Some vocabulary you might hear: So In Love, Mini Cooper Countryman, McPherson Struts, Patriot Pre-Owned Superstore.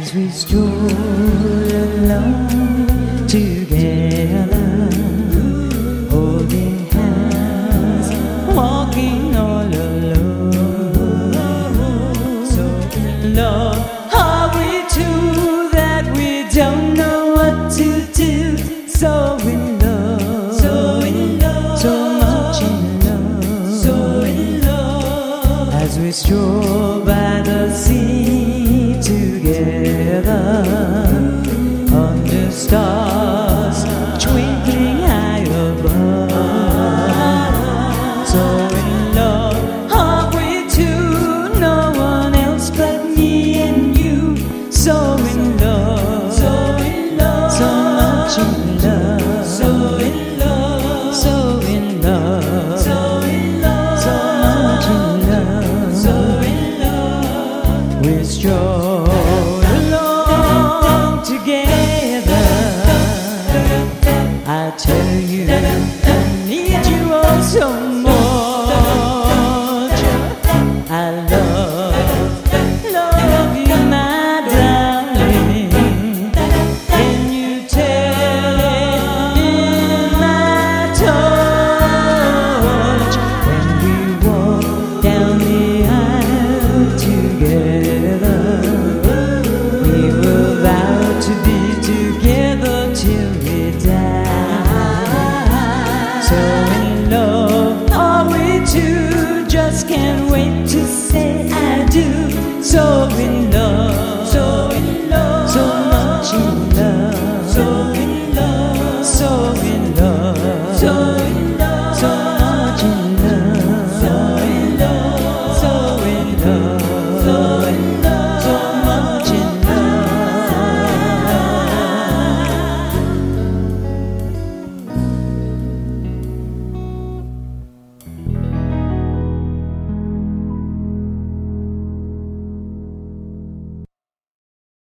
as we stroll along together, holding hands, walking all alone. So in love are we two that we don't know what to do. So in love, so in love, so much in love, so in love, as we stroll by the sea together under stars.